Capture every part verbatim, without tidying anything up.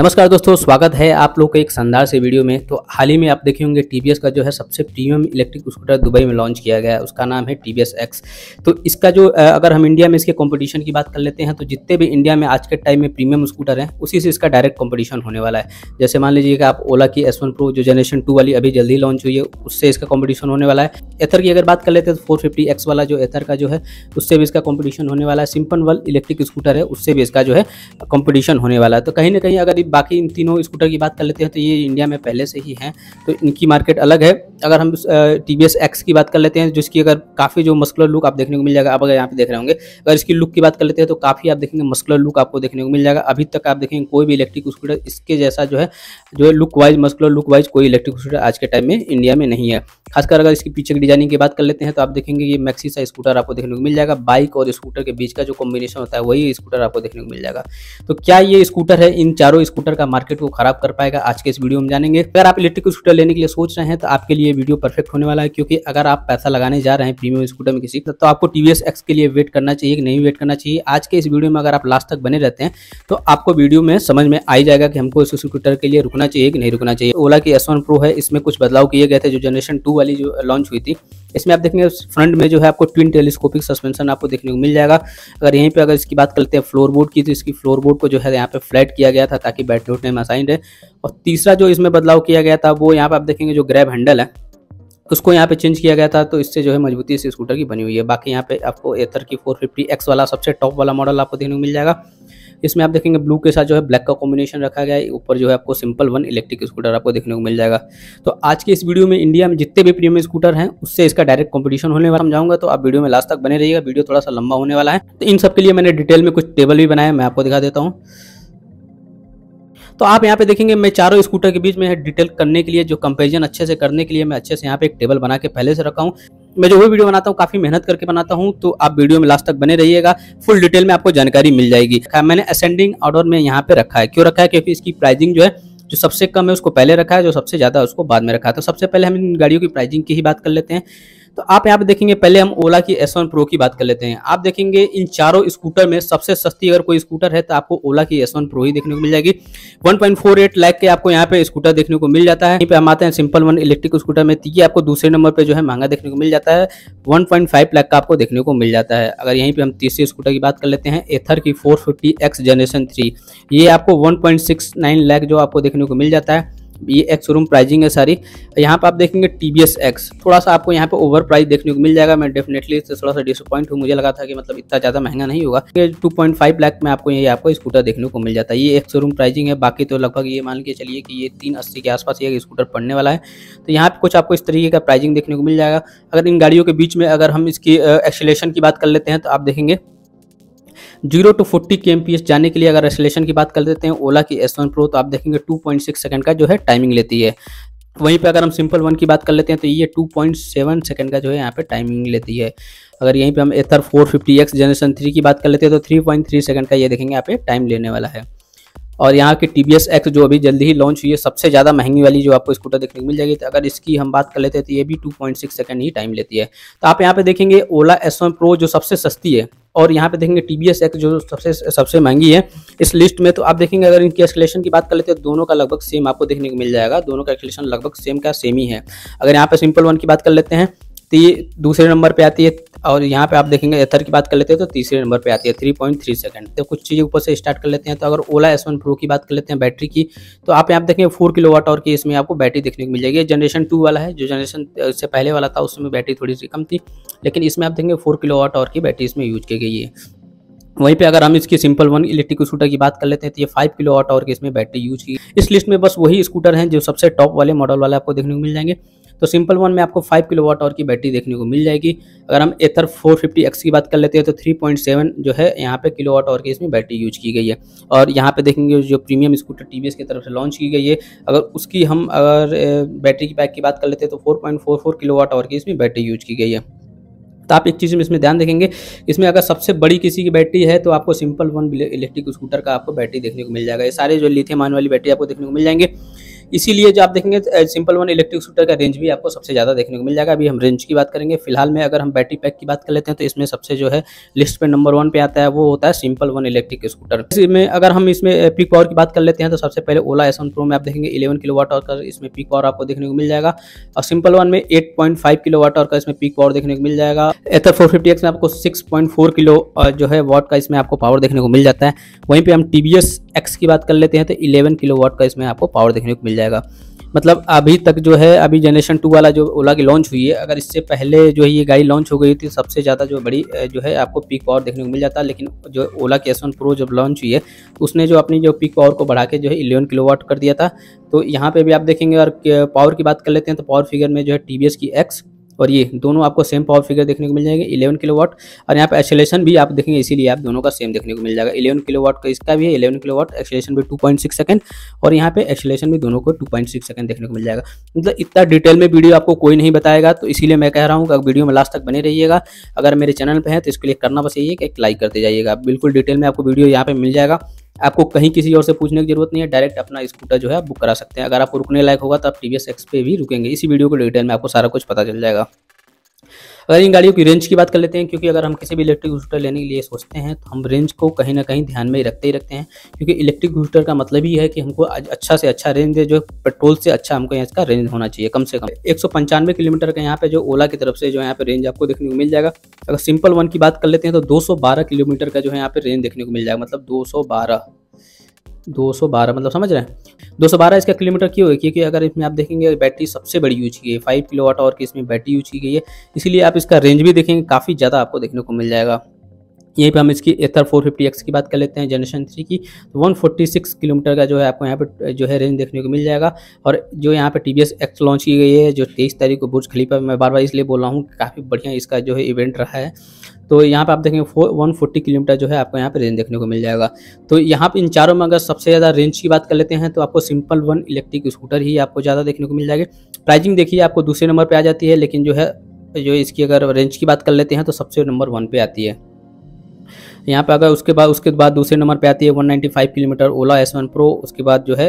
नमस्कार दोस्तों, स्वागत है आप लोग को एक शानदार से वीडियो में। तो हाल ही में आप देखे होंगे टीबीएस का जो है सबसे प्रीमियम इलेक्ट्रिक स्कूटर दुबई में लॉन्च किया गया है, उसका नाम है टीबीएस एक्स। तो इसका जो अगर हम इंडिया में इसके कंपटीशन की बात कर लेते हैं तो जितने भी इंडिया में आज के टाइम में प्रीमियम स्कूटर हैं उसी से इसका डायरेक्ट कॉम्पिटिशन होने वाला है। जैसे मान लीजिए कि आप ओला की एस वन प्रो जो जनरेशन टू वाली अभी जल्दी लॉन्च हुई है उससे इसका कॉम्पिटिशन होने वाला है। एथर की अगर बात कर लेते हैं तो फोर फिफ्टी एक्स वाला जो एथर का जो है उससे भी इसका कॉम्पिटिशन होने वाला है। सिंपल वन इलेक्ट्रिक स्कूटर है उससे भी इसका जो है कॉम्पिटिशन होने वाला है। तो कहीं ना कहीं अगर बाकी इन तीनों स्कूटर की बात कर लेते हैं तो ये इंडिया में पहले से ही हैं, तो इनकी मार्केट अलग है। अगर हम टीबीएस एक्स की बात कर लेते हैं जिसकी अगर काफ़ी जो मस्कुलर लुक आप देखने को मिल जाएगा, आप अगर यहाँ पे देख रहे होंगे, अगर इसकी लुक की बात कर लेते हैं तो काफ़ी आप देखेंगे मस्कुलर लुक आपको देखने को मिल जाएगा। अभी तक आप देखेंगे कोई भी इलेक्ट्रिक स्कूटर इसके जैसा जो है जो है look wise muscular look wise कोई इलेक्ट्रिक स्कूटर आज के टाइम में इंडिया में नहीं है। खासकर अगर इसकी पीछे की डिजाइनिंग की बात कर लेते हैं तो आप देखेंगे ये मैक्सी सा स्कूटर आपको देखने को मिल जाएगा। बाइक और स्कूटर के बीच का जो कॉम्बिनेशन होता है वही स्कूटर आपको देखने को मिल जाएगा। तो क्या ये स्कूटर है इन चारों स्कूटर का मार्केट को खराब कर पाएगा, आज के इस वीडियो में जानेंगे। अगर आप इलेक्ट्रिक स्कूटर लेने के लिए सोच रहे हैं तो आपके लिए वीडियो परफेक्ट होने वाला है, क्योंकि अगर आप पैसा लगाने जा रहे हैं प्रीमियम स्कूटर में किसी तो आपको टीवीएस एक्स के लिए वेट करना चाहिए कि नहीं वेट करना चाहिए। आज के इस वीडियो में अगर आप लास्ट तक बने रहते हैं तो आपको वीडियो में समझ में आ जाएगा कि हमको इस स्कूटर के लिए रुकना चाहिए कि नहीं रुकना चाहिए। ओला की एस वन प्रो है, इसमें कुछ बदलाव किए गए थे। जो जनरेशन टू वाली जो लॉन्च हुई थी इसमें आप देखेंगे फ्रंट में जो है आपको ट्विन टेलीस्कोपिक सस्पेंशन आपको देखने को मिल जाएगा। अगर यहीं पे अगर इसकी बात करते हैं फ्लोर बोर्ड की तो इसकी फ्लोर बोर्ड को जो है यहाँ पे फ्लैट किया गया था ताकि बैठने उठने में आसानी रहे। और तीसरा जो इसमें बदलाव किया गया था वो यहाँ पे आप देखेंगे जो ग्रैब हैंडल है उसको यहाँ पे चेंज किया गया था, तो इससे जो है मजबूती इस स्कूटर की बनी हुई है। बाकी यहाँ पे आपको एथर की फोर फिफ्टी एक्स वाला सबसे टॉप वाला मॉडल आपको देखने को मिल जाएगा। इसमें आप देखेंगे ब्लू के साथ जो है ब्लैक का कॉम्बिनेशन रखा गया है। ऊपर जो है आपको सिंपल वन इलेक्ट्रिक स्कूटर आपको देखने को मिल जाएगा। तो आज के इस वीडियो में इंडिया में जितने भी प्रीमियम स्कूटर हैं उससे इसका डायरेक्ट कॉम्पिटिशन होने वाला समझाऊंगा, तो आप वीडियो में लास्ट तक बने रहिएगा। वीडियो थोड़ा सा लंबा होने वाला है। तो इन सब के लिए मैंने डिटेल में कुछ टेबल भी बनाया, मैं आपको दिखा देता हूँ। तो आप यहाँ पे देखेंगे मैं चारों स्कूटर के बीच में डिटेल करने के लिए जो कंपैरिजन अच्छे से करने के लिए मैं अच्छे से यहाँ पे एक टेबल बना के पहले से रखा हूँ। मैं जो भी वीडियो बनाता हूँ काफ़ी मेहनत करके बनाता हूँ, तो आप वीडियो में लास्ट तक बने रहिएगा, फुल डिटेल में आपको जानकारी मिल जाएगी। मैंने असेंडिंग ऑर्डर में यहाँ पे रखा है। क्यों रखा है? क्योंकि इसकी प्राइसिंग जो है जो सबसे कम है उसको पहले रखा है, जो सबसे ज़्यादा है उसको बाद में रखा है। तो सबसे पहले हम इन गाड़ियों की प्राइसिंग की ही बात कर लेते हैं। तो आप यहाँ पे देखेंगे पहले हम ओला की एस वन प्रो की बात कर लेते हैं। आप देखेंगे इन चारों स्कूटर में सबसे सस्ती अगर कोई स्कूटर है तो आपको ओला की एस वन प्रो ही देखने को मिल जाएगी। One point four eight lakh के आपको यहाँ पे स्कूटर देखने को मिल जाता है। यहाँ पे हम आते हैं सिंपल वन इलेक्ट्रिक स्कूटर में, ये आपको दूसरे नंबर पर जो है महंगा देखने को मिल जाता है, वन पॉइंट फाइव लाख का आपको देखने को मिल जाता है। अगर यहीं पर हम तीसरे स्कूटर की बात कर लेते हैं एथर की four fifty X generation three, ये आपको one point six nine lakh जो आपको देखने को मिल जाता है। ये एक्स शोरूम प्राइजिंग है सारी। यहाँ पे आप देखेंगे टीबीएस एक्स थोड़ा सा आपको यहाँ पे ओवर प्राइस देखने को मिल जाएगा। मैं डेफिनेटली इससे थोड़ा सा डिसअपॉइंट हूँ, मुझे लगा था कि मतलब इतना ज़्यादा महंगा नहीं होगा। टू पॉइंट फाइव लाख में आपको ये आपको स्कूटर देखने को मिल जाता है। ये एक्स शोरूम प्राइजिंग है। बाकी तो लगभग ये मान के चलिए कि ये तीन अस्सी के आसपास ये स्कूटर पड़ने वाला है। तो यहाँ पर कुछ आपको इस तरीके का प्राइजिंग देखने को मिल जाएगा। अगर इन गाड़ियों के बीच में अगर हम इसकी एक्सेलेरेशन की बात कर लेते हैं तो आप देखेंगे zero to forty K M P S जाने के लिए अगर एक्सेलेरेशन की बात कर लेते हैं ओला की एस वन प्रो तो आप देखेंगे टू पॉइंट सिक्स सेकंड का जो है टाइमिंग लेती है। वहीं पे अगर हम सिंपल वन की बात कर लेते हैं तो ये टू पॉइंट सेवन सेकंड का जो है यहाँ पे टाइमिंग लेती है। अगर यहीं पे हम Ather four fifty X generation three की बात कर लेते हैं तो थ्री पॉइंट थ्री सेकंड का ये देखेंगे यहाँ पे टाइम लेने वाला है। और यहाँ की टीबीएस एक्स जो अभी जल्दी ही लॉन्च हुई है सबसे ज़्यादा महंगी वाली जो आपको स्कूटर देखने को मिल जाएगी, तो अगर इसकी हम बात कर लेते हैं तो ये भी टू पॉइंट सिक्स सेकंड ही टाइम लेती है। तो आप यहाँ पे देखेंगे ओला एस वन प्रो जो सबसे सस्ती है और यहाँ पे देखेंगे टीबीएस एक्स जो सबसे सबसे महंगी है इस लिस्ट में। तो आप देखेंगे अगर इनकी एक्सेलेरेशन की बात कर लेते हैं दोनों का लगभग सेम आपको देखने को मिल जाएगा। दोनों का एक्सेलेरेशन लगभग सेम का सेम ही है। अगर यहाँ पर सिंपल वन की बात कर लेते हैं तो ये दूसरे नंबर पे आती है और यहाँ पे आप देखेंगे एथर की बात कर लेते हैं तो तीसरे नंबर पे आती है थ्री पॉइंट थ्री सेकंड। तो कुछ चीज़ें ऊपर से स्टार्ट कर लेते हैं। तो अगर ओला एस वन प्रो की बात कर लेते हैं बैटरी की तो आप यहाँ देखेंगे फोर किलोवाट आवर की इसमें आपको बैटरी देखने को मिल जाएगी। जनरेशन टू वाला है, जो जनरेशन से पहले वाला था उसमें बैटरी थोड़ी सी कम थी, लेकिन इसमें आप देखेंगे फोर किलोवाट आवर की बैटरी इसमें यूज की गई है। वहीं पे अगर हम इसकी सिंपल वन इलेक्ट्रिक स्कूटर की बात कर लेते हैं तो ये फाइव किलो वाट आवर की इसमें बैटरी यूज की। इस लिस्ट में बस वही स्कूटर हैं जो सबसे टॉप वाले मॉडल वाले आपको देखने को मिल जाएंगे। तो सिंपल वन में आपको फाइव किलो वाट आवर की बैटरी देखने को मिल जाएगी। अगर हम एथर फोर फिफ्टी एक्स की बात कर लेते हैं तो थ्री पॉइंट सेवन जो है यहाँ पे किलो वाट आवर की इसमें बैटरी यूज की गई है। और यहाँ पे देखेंगे जो प्रीमियम स्कूटर टीवीएस की तरफ से लॉन्च की गई है, अगर उसकी हम अगर बैटरी की पैक की बात कर लेते हैं तो four point four four kilo watt hour की इसमें बैटरी यूज की गई है। तो आप एक चीज़ में इसमें ध्यान देखेंगे, इसमें अगर सबसे बड़ी किसी की बैटरी है तो आपको सिंपल वन इलेक्ट्रिक स्कूटर का आपको बैटरी देखने को मिल जाएगा। ये सारे जो लिथियम आयन वाली बैटरी आपको देखने को मिल जाएंगे। इसीलिए जो आप देखेंगे सिंपल वन इलेक्ट्रिक स्कूटर का रेंज भी आपको सबसे ज़्यादा देखने को मिल जाएगा। अभी हम रेंज की बात करेंगे। फिलहाल में अगर हम बैटरी पैक की बात कर लेते हैं तो इसमें सबसे जो है लिस्ट पे नंबर वन पे आता है वो होता है सिंपल वन इलेक्ट्रिक स्कूटर। इसमें अगर हम इसमें पीक पावर की बात कर लेते हैं तो सबसे पहले ओला एस वन प्रो में आप देखेंगे इलेवन किलो वाट आवर का इसमें पीक पावर आपको देखने को मिल जाएगा और सिंपल वन में eight point five kilo watt hour का इसमें पीक पावर देखने को मिल जाएगा। एथर फोर फिफ्टी एक्स में आपको सिक्स पॉइंट फोर किलो जो है वाट का इसमें आपको पावर देखने को मिल जाता है। वहीं पर हम टीबीएस एक्स की बात कर लेते हैं तो इलेवन किलो वाट का इसमें आपको पावर देखने को मिल जाएगा। मतलब अभी तक जो है अभी जनरेशन टू वाला जो ओला की लॉन्च हुई है, अगर इससे पहले जो है ये गाड़ी लॉन्च हो गई थी सबसे ज़्यादा जो बड़ी जो है आपको पीक पावर देखने को मिल जाता है। लेकिन जो ओला की एस वन प्रो जब लॉन्च हुई है उसने जो अपनी जो पीक पावर को बढ़ा के जो है इलेवन किलोवाट कर दिया था। तो यहाँ पे भी आप देखेंगे। और पावर की बात कर लेते हैं तो पावर फिगर में जो है टीबीएस की एक्स और ये दोनों आपको सेम पावर फिगर देखने को मिल जाएंगे इलेवन किलोवाट। और यहाँ पे एक्सेलेरेशन भी आप देखेंगे, इसीलिए आप दोनों का सेम देखने को मिल जाएगा। इलेवन किलोवाट का इसका भी है इलेवन किलोवाट, एक्सेलेरेशन भी टू पॉइंट सिक्स सेकंड और यहाँ पे एक्सेलेरेशन भी दोनों को टू पॉइंट सिक्स सेकंड देखने को मिल जाएगा। मतलब इतना डिटेल में वीडियो आपको कोई नहीं बताएगा, तो इसीलिए मैं कह रहा हूँ कि वीडियो में लास्ट तक बने रहिएगा। अगर मेरे चैनल पर है तो इसके लिए करना बस यही है कि एक लाइक करते जाइएगा। बिल्कुल डिटेल में आपको वीडियो यहाँ पर मिल जाएगा। आपको कहीं किसी और से पूछने की जरूरत नहीं है, डायरेक्ट अपना स्कूटर जो है आप बुक करा सकते हैं। अगर आपको रुकने लायक होगा तो आप टीवीएस एक्स पे भी रुकेंगे। इसी वीडियो को डिटेल में आपको सारा कुछ पता चल जाएगा। अगर इन गाड़ियों की रेंज की बात कर लेते हैं, क्योंकि अगर हम किसी भी इलेक्ट्रिक स्कूटर लेने के लिए सोचते हैं तो हम रेंज को कहीं ना कहीं ध्यान में ही रखते ही रखते हैं, क्योंकि इलेक्ट्रिक स्कूटर का मतलब ही है कि हमको अच्छा से अच्छा रेंज है, जो पेट्रोल से अच्छा हमको यहाँ इसका रेंज होना चाहिए। कम से कम एक सौ पंचानवे किलोमीटर का यहाँ पे जो ओला की तरफ से जो यहाँ पे रेंज आपको देखने को मिल जाएगा। अगर सिंपल वन की बात कर लेते हैं तो दो सौ बारह किलोमीटर का जो है यहाँ पे रेंज देखने को मिल जाएगा। मतलब दो सौ बारह दो सौ बारह मतलब समझ रहे हैं दो सौ बारह इसका किलोमीटर क्यों है, क्योंकि अगर इसमें आप देखेंगे बैटरी सबसे बड़ी यूज की गई है, फाइव किलो वाट आवर की इसमें बैटरी यूज की गई है। इसीलिए आप इसका रेंज भी देखेंगे काफ़ी ज़्यादा आपको देखने को मिल जाएगा। यहीं पे हम इसकी एथर फोर फिफ्टी एक्स की बात कर लेते हैं जनरेशन थ्री की, तो वन फोर्टी सिक्स किलोमीटर का जो है आपको यहाँ पे जो है रेंज देखने को मिल जाएगा। और जो यहाँ पे टीवीएस एक्स लॉन्च की गई है जो तेईस तारीख को बुर्ज खलीफा में, मैं बार बार इसलिए बोल रहा हूँ काफ़ी बढ़िया इसका जो है इवेंट रहा है, तो यहाँ पे आप देखेंगे वन फोर्टी किलोमीटर जो है आपको यहाँ पे रेंज देखने को मिल जाएगा। तो यहाँ पर इन चारों में अगर सबसे ज़्यादा रेंज की बात कर लेते हैं तो आपको सिंपल वन इलेक्ट्रिक स्कूटर ही आपको ज़्यादा देखने को मिल जाएगी। प्राइजिंग देखिए आपको दूसरे नंबर पर आ जाती है, लेकिन जो है जो इसकी अगर रेंज की बात कर लेते हैं तो सबसे नंबर वन पर आती है। यहाँ पे अगर उसके बाद उसके बाद दूसरे नंबर पे आती है one ninety five kilometre Ola S one Pro, उसके बाद जो है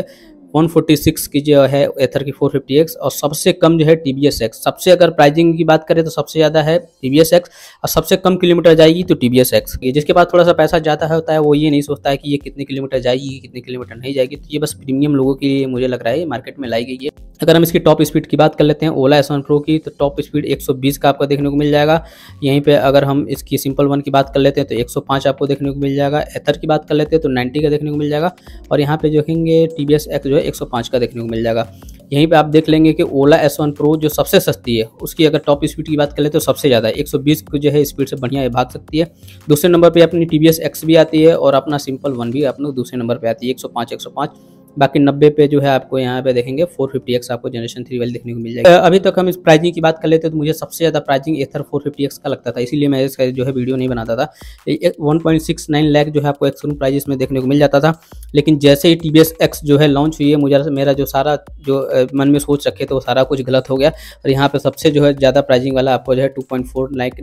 वन फोर्टी सिक्स की जो है एथर की फोर फिफ्टी एक्स और सबसे कम जो है टीबीएस एक्स। सबसे अगर प्राइजिंग की बात करें तो सबसे ज़्यादा है टीबीएस एक्स और सबसे कम किलोमीटर जाएगी तो टीबीएस एक्स। जिसके पास थोड़ा सा पैसा ज़्यादा होता है वो ये नहीं सोचता है कि ये कितने किलोमीटर जाएगी कितने किलोमीटर नहीं जाएगी, तो ये बस प्रीमियम लोगों के लिए मुझे लग रहा है मार्केट में लाई गई है। अगर हम इसकी टॉप स्पीड की बात कर लेते हैं ओला एस वन प्रो की, तो टॉप स्पीड एक सौ बीस का आपको देखने को मिल जाएगा। यहीं पर अगर हम इसकी सिंपल वन की बात कर लेते हैं तो एक सौ पाँच आपको देखने को मिल जाएगा। एथर की बात कर लेते हैं तो नाइन्टी का देखने को मिल जाएगा और यहाँ पे देखेंगे टीबीएस एक्स जो है एक सौ पाँच का देखने को मिल जाएगा। यहीं पे आप देख लेंगे कि ओला एस वन प्रो जो सबसे सस्ती है उसकी अगर टॉप स्पीड की बात करें तो सबसे ज़्यादा एक सौ बीस को जो है स्पीड से बढ़िया भाग सकती है। दूसरे नंबर पे अपनी टीवीएस एक्स भी आती है और अपना सिंपल वन भी अपने दूसरे नंबर पे आती है एक सौ पाँच एक सौ पाँच। बाकी नब्बे पे जो है आपको यहाँ पे देखेंगे फोर फिफ्टी एक्स आपको जनरेशन थ्री वाली देखने को मिल जाएगी। अभी तक हम इस प्राइजिंग की बात कर लेते हैं तो मुझे सबसे ज़्यादा pricing Ather four fifty X का लगता था, इसीलिए मैं इसका जो है वीडियो नहीं बनाता था। One point six nine lakh जो है आपको एक्सक्लूसिव प्राइजेस में देखने को मिल जाता था, लेकिन जैसे ही टीवीएस एक्स जो है लॉन्च हुई है मुझे मेरा जो सारा जो मन में सोच रखे तो वो सारा कुछ गलत हो गया और यहाँ पर सबसे जो है ज़्यादा प्राइजिंग वाला आपको जो है टू पॉइंट फोर लाख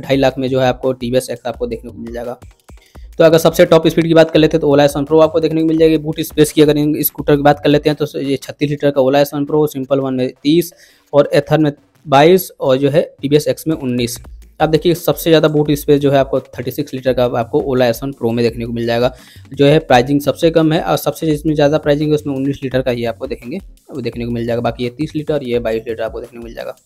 ढाई लाख में जो है आपको टीवीएस एक्स आपको देखने को मिल जाएगा। तो अगर सबसे टॉप स्पीड की बात कर लेते हैं तो ओला एस वन प्रो आपको देखने को मिल जाएगी। बूट स्पेस की अगर इन स्कूटर की बात कर लेते हैं तो ये छत्तीस लीटर का Ola S one Pro, Simple One में तीस और एथर में बाईस और जो है टीबीएस एक्स में उन्नीस। आप देखिए सबसे ज़्यादा बूट स्पेस जो है आपको छत्तीस लीटर का आपको ओला एस वन प्रो में देखने को मिल जाएगा। जो है प्राइजिंग सबसे कम है और सबसे जिसमें ज़्यादा प्राइजिंग है उसमें उन्नीस लीटर का ही आपको देखेंगे वो देखने को मिल जाएगा। बाकी ये तीस लीटर और ये बाईस लीटर आपको देखने को मिल जाएगा।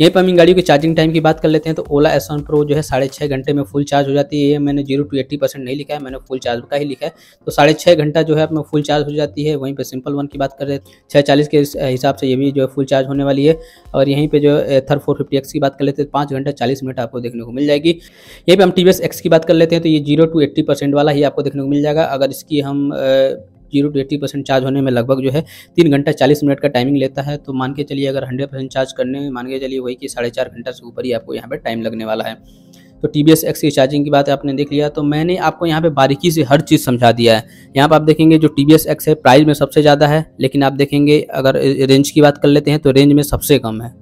यहीं पर हम इन गाड़ियों की चार्जिंग टाइम की बात कर लेते हैं तो ओला एस वन प्रो जो है साढ़े छः घंटे में फुल चार्ज हो जाती है। ये मैंने जीरो टू एट्टी परसेंट नहीं लिखा है, मैंने फुल चार्ज का ही लिखा है, तो साढ़े छः घंटा जो है अपना फुल चार्ज हो जाती है। वहीं पे सिंपल वन की बात कर रहे हैं छः चालीस के हिसाब से ये भी जो है फुल चार्ज होने वाली है। और यहीं पर जो एथर फोर फिफ्टी एक्स की बात कर लेते हैं पाँच घंटा चालीस मिनट आपको देखने को मिल जाएगी। यहीं पर हम टीवीएस एक्स की बात कर लेते हैं तो ये जीरो टू एट्टी परसेंट वाला ही आपको देखने को मिल जाएगा। अगर इसकी हम zero to eighty percent charge होने में लगभग जो है तीन घंटा चालीस मिनट का टाइमिंग लेता है, तो मान के चलिए अगर हंड्रेड परसेंट चार्ज करने में मान के चलिए वही कि साढ़े चार घंटा से ऊपर ही आपको यहाँ पे टाइम लगने वाला है। तो टीबीएस एक्स की चार्जिंग की बात आपने देख लिया, तो मैंने आपको यहाँ पे बारीकी से हर चीज़ समझा दिया है। यहाँ पे आप देखेंगे जो टीबीएस एक्स है प्राइस में सबसे ज़्यादा है, लेकिन आप देखेंगे अगर रेंज की बात कर लेते हैं तो रेंज में सबसे कम है।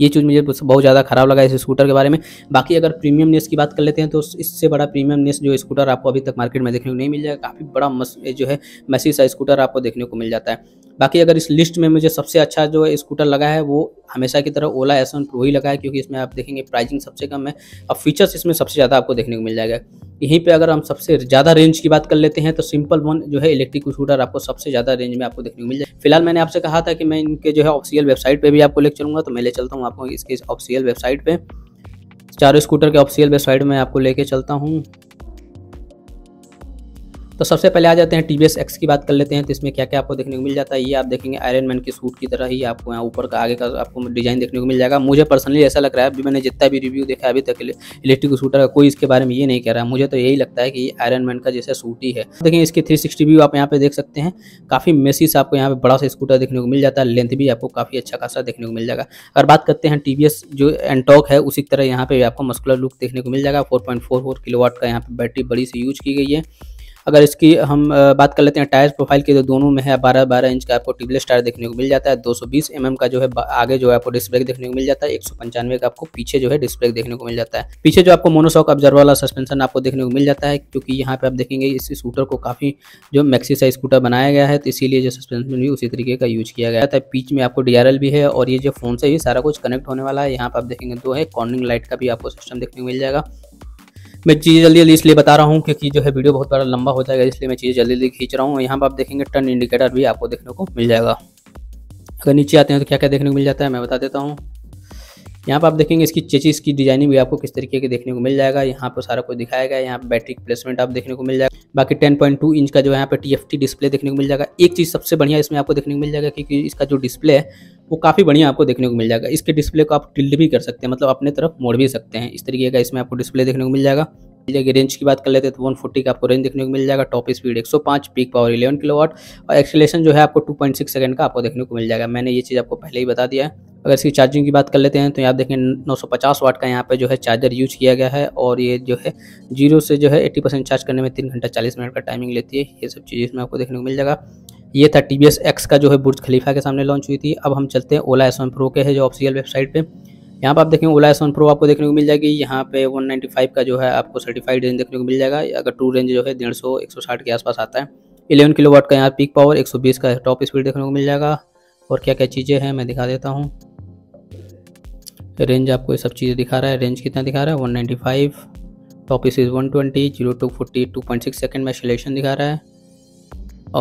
ये चीज़ मुझे बहुत ज़्यादा खराब लगा इस स्कूटर के बारे में। बाकी अगर प्रीमियमनेस की बात कर लेते हैं तो इससे बड़ा प्रीमियमनेस जो स्कूटर आपको अभी तक मार्केट में देखने को नहीं मिल जाएगा। काफ़ी बड़ा मस जो है मैसी सा स्कूटर आपको देखने को मिल जाता है। बाकी अगर इस लिस्ट में मुझे सबसे अच्छा जो स्कूटर लगा है वो हमेशा की तरह ओला एस वन प्रो ही लगा है, क्योंकि इसमें आप देखेंगे प्राइसिंग सबसे कम है और फीचर्स इसमें सबसे ज़्यादा आपको देखने को मिल जाएगा। यहीं पे अगर हम सबसे ज़्यादा रेंज की बात कर लेते हैं तो सिंपल वन जो है इलेक्ट्रिक स्कूटर आपको सबसे ज़्यादा रेंज में आपको देखने को मिल जाएगा। फिलहाल मैंने आपसे कहा था कि मैं इनके जो है ऑफिशियल वेबसाइट पर भी आपको ले चलूँगा, तो मैं ले चलता हूँ आपको इसके ऑफिशियल वेबसाइट पर। चारों स्कूटर के ऑफिशियल वेबसाइट में आपको लेके चलता हूँ। तो सबसे पहले आ जाते हैं टीबीएस एक्स की बात कर लेते हैं, तो इसमें क्या क्या आपको देखने को मिल जाता है। ये आप देखेंगे आयरन मैन के सूट की तरह ही आपको यहाँ ऊपर का आगे का आपको डिजाइन देखने को मिल जाएगा। मुझे पर्सनली ऐसा लग रहा है, अभी मैंने जितना भी रिव्यू देखा अभी तक इलेक्ट्रिक स्कूटर का कोई इसके बारे में ये नहीं कह रहा है, मुझे तो यही लगता है कि आयरन मैन का जैसा सूट ही है। देखिए इसके थ्री सिक्सटी व्यू आप यहाँ पे देख सकते हैं, काफ़ी मेसी से आपको यहाँ पे बड़ा सा स्कूटर देखने को मिल जाता है, लेंथ भी आपको काफ़ी अच्छा खासा देखने को मिल जाएगा। अगर बात करते हैं टीबीएस जो एंटॉक है उसी तरह यहाँ पे आपको मस्कुलर लुक देखने को मिल जाएगा। Four point four four kilo watt का यहाँ पे बैटरी बड़ी सी यूज की गई है। अगर इसकी हम बात कर लेते हैं टायर प्रोफाइल की, तो दोनों में है बारह बारह इंच का आपको ट्यूबलेस टायर देखने को मिल जाता है। दो सौ बीस एमएम का जो है आगे जो है आपको डिस्क ब्रेक देखने को मिल जाता है, एक सौ पंचानवे का आपको पीछे जो है डिस्क ब्रेक देखने को मिल जाता है। पीछे जो आपको मोनोशॉक ऑब्जर्वर वाला सस्पेंशन आपको देखने को मिल जाता है, क्योंकि यहाँ पे आप देखेंगे इस स्कूटर को काफ़ी जो मैक्सी साइज स्कूटर बनाया गया है, तो इसीलिए जो सस्पेंशन भी उसी तरीके का यूज किया गया था। बीच में आपको डीआरएल भी है और ये जो फोन से ही सारा कुछ कनेक्ट होने वाला है। यहाँ पर आप देखेंगे दो है कॉर्निंग लाइट का भी आपको सिस्टम देखने को मिल जाएगा। मैं चीज़ें जल्दी जल्दी इसलिए बता रहा हूँ क्योंकि जो है वीडियो बहुत बड़ा लंबा हो जाएगा, इसलिए मैं चीज़ें जल्दी जल्दी खींच रहा हूँ। यहाँ पर आप देखेंगे टर्न इंडिकेटर भी आपको देखने को मिल जाएगा। अगर नीचे आते हैं तो क्या क्या देखने को मिल जाता है मैं बता देता हूँ। यहाँ पर आप देखेंगे इसकी चेचिस की डिजाइनिंग भी आपको किस तरीके के देखने को मिल जाएगा, यहाँ पर सारा कुछ दिखाया गया है। यहाँ पर बैटरी प्लेसमेंट आप देखने को मिल जाएगा। बाकी टेन पॉइंट टू इंच का जो है यहाँ पे टीएफटी डिस्प्ले देखने को मिल जाएगा। एक चीज़ सबसे बढ़िया इसमें आपको देखने को मिल जाएगा क्योंकि इसका जो डिस्प्ले है वो काफ़ी बढ़िया आपको देखने को मिल जाएगा। इसके डिस्प्ले को आप टिल्ड भी कर सकते हैं, मतलब अपने तरफ मोड़ भी सकते हैं, इस तरीके का इसमें आपको डिस्प्ले देखने को मिल जाएगा। जाएगी रेंज की बात कर लेते हैं तो वन फोर्टी का आपको रेंज देखने को मिल जाएगा। टॉप स्पीड एक सौ पाँच, पीक पावर इलेवन किलोवाट और एक्सेलेरेशन जो है आपको टू पॉइंट सिक्स सेकंड का आपको देखने को मिल जाएगा। मैंने ये चीज़ आपको पहले ही बता दिया है। अगर इसकी चार्जिंग की बात कर लेते हैं तो यहाँ देखें नौ सौ पचास वाट का यहाँ पे जो है चार्जर यूज किया गया है और ये जो है जीरो से जो है एट्टी परसेंट चार्ज करने में तीन घंटा चालीस मिनट का टाइमिंग लेती है। ये सब चीज़ इसमें आपको देखने को मिल जाएगा। ये था टीबीएस एक्स का जो है बुर्ज खलीफा के सामने लॉन्च हुई थी। अब हम चलते हैं ओला एस वन प्रो के है जो ऑफिशियल वेबसाइट पर। यहाँ पर आप देखेंगे ओला एस वन प्रो आपको देखने को मिल जाएगी। यहाँ पे वन नाइन्टी फाइव का जो है आपको सर्टिफाइड रेंज देखने को मिल जाएगा। अगर ट्रू रेंज जो है डेढ़ सौ एक सौ साठ के आसपास आता है। इलेवन किलोवाट का यहाँ पीक पावर, एक सौ बीस का टॉप स्पीड देखने को मिल जाएगा। और क्या क्या चीज़ें हैं मैं दिखा देता हूँ। रेंज आपको ये सब चीज़ें दिखा रहा है, रेंज कितना दिखा रहा है one ninety five, top speed one twenty, zero to forty two point six second में एक्सेलेरेशन दिखा रहा है।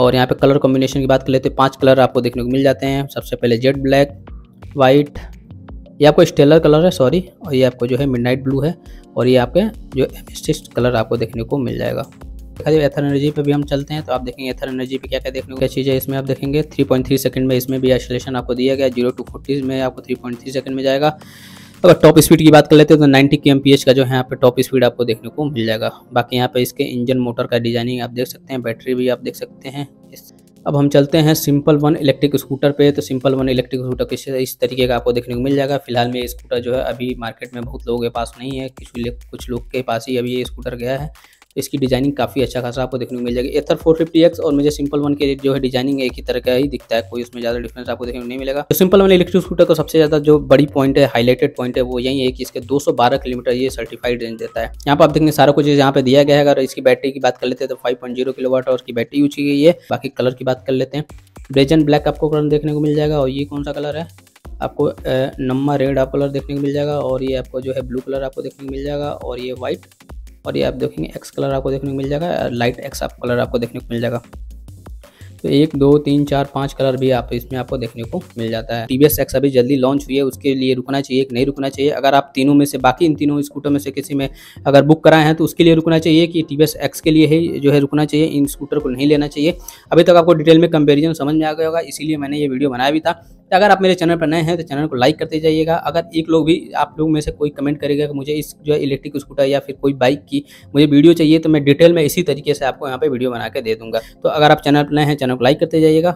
और यहाँ पर कलर कॉम्बिनेशन की बात कर लेते हैं, पाँच कलर आपको देखने को मिल जाते हैं। सबसे पहले जेट ब्लैक, वाइट, ये आपको स्टेलर कलर है सॉरी, और ये आपको जो है मिडनाइट ब्लू है, और ये आपके जो एमेथिस्ट कलर आपको देखने को मिल जाएगा। खाली एथर एनर्जी पे भी हम चलते हैं तो आप देखेंगे एथर एनर्जी पे क्या क्या देखने को क्या चीज़ है। इसमें आप देखेंगे थ्री पॉइंट थ्री सेकंड में इसमें भी एक्सेलेरेशन आपको दिया गया, जीरो टू फोर्टी में आपको थ्री पॉइंट थ्री सेकंड में जाएगा। अगर टॉप स्पीड की बात कर लेते हैं तो नाइन्टी के एम पी एच का जो है यहाँ पे टॉप स्पीड आपको देखने को मिल जाएगा। बाकी यहाँ पे इसके इंजन मोटर का डिजाइनिंग आप देख सकते हैं, बैटरी भी आप देख सकते हैं। अब हम चलते हैं सिंपल वन इलेक्ट्रिक स्कूटर पे। तो सिंपल वन इलेक्ट्रिक स्कूटर किस इस तरीके का आपको देखने को मिल जाएगा। फिलहाल में ये स्कूटर जो है अभी मार्केट में बहुत लोगों के पास नहीं है, कुछ कुछ लोग के पास ही अभी ये स्कूटर गया है। इसकी डिजाइनिंग काफ़ी अच्छा खासा आपको देखने को मिल जाएगी। एथर फोर फिफ्टी एक्स और मुझे सिंपल वन के जो है डिजाइनिंग एक ही तरह का ही दिखता है, कोई उसमें ज़्यादा डिफरेंस आपको देखने को नहीं मिलेगा। तो सिंपल वन इलेक्ट्रिक स्कूटर का सबसे ज़्यादा जो बड़ी पॉइंट है, हाईलाइटेड पॉइंट है, वो यही है कि इसके दो सौ बारह किलोमीटर ये सर्टिफाइड रेंज देता है। यहाँ पर आप देखेंगे सारा कुछ यहाँ पे दिया गया है। अगर इसकी बैटरी की बात कर लेते हैं तो five point zero kilo watt hour की बैटरी यूज की गई है। बाकी कलर की बात कर लेते हैं, ब्रेजन ब्लैक आपको कलर देखने को मिल जाएगा और ये कौन सा कलर है आपको नम्मा रेड आप कलर देखने को मिल जाएगा, और ये आपको जो है ब्लू कलर आपको देखने को मिल जाएगा, और ये व्हाइट, और ये आप देखेंगे एक्स कलर आपको देखने को मिल जाएगा, लाइट एक्स आप कलर आपको देखने को मिल जाएगा। तो एक दो तीन चार पाँच कलर भी आप इसमें आपको देखने को मिल जाता है। टीबीएस एक्स अभी जल्दी लॉन्च हुई है, उसके लिए रुकना चाहिए कि नहीं रुकना चाहिए। अगर आप तीनों में से बाकी इन तीनों स्कूटर में से किसी में अगर बुक कराए हैं तो उसके लिए रुकना चाहिए कि टीबीएस एक्स के लिए ही जो है रुकना चाहिए, इन स्कूटर को नहीं लेना चाहिए। अभी तक आपको डिटेल में कंपेरिजन समझ में आ गया होगा, इसीलिए मैंने ये वीडियो बनाया भी था। तो अगर आप मेरे चैनल पर नए हैं तो चैनल को लाइक करते जाइएगा। अगर एक लोग भी आप लोग में से कोई कमेंट करेगा कि मुझे इस जो है इलेक्ट्रिक स्कूटर या फिर कोई बाइक की मुझे वीडियो चाहिए, तो मैं डिटेल में इसी तरीके से आपको यहाँ पे वीडियो बना के दे दूंगा। तो अगर आप चैनल पर नए हैं चैनल को लाइक करते जाइएगा।